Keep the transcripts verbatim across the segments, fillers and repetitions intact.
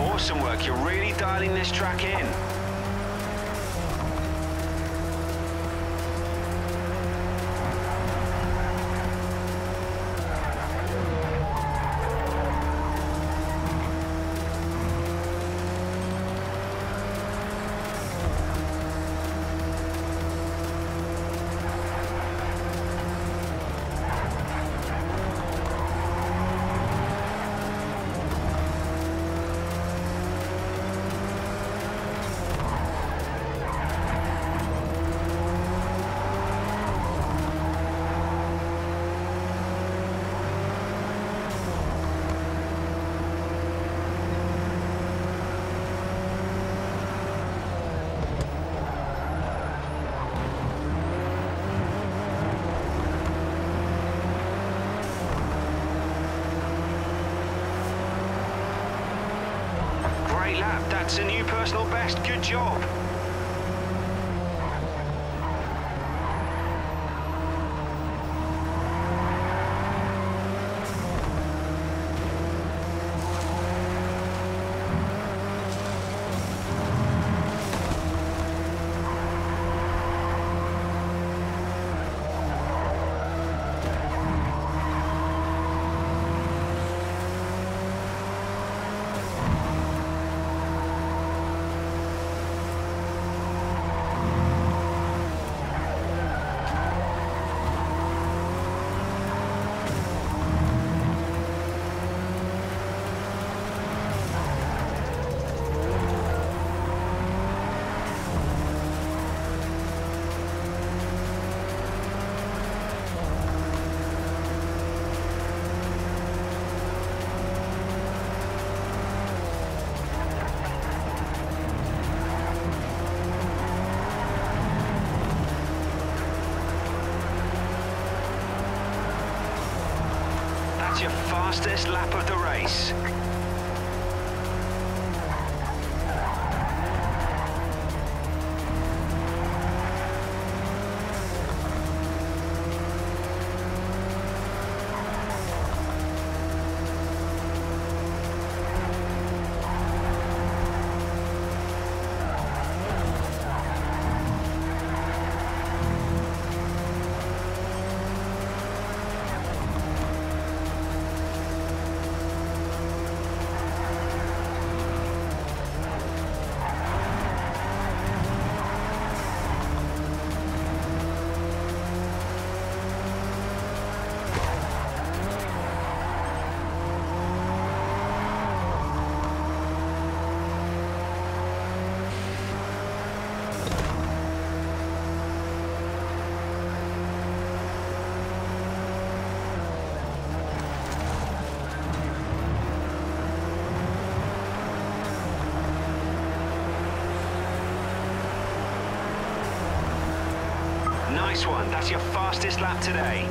Awesome work, you're really dialing this track in. Lap, that's a new personal best. Good job. Your fastest lap of the race. Nice one. That's your fastest lap today.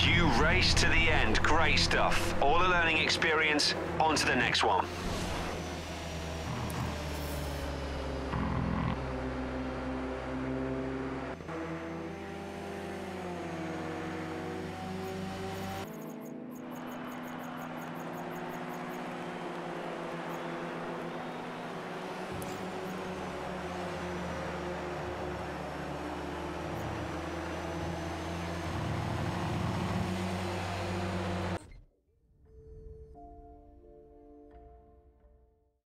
You race to the end. Great stuff. All the learning experience. On to the next one.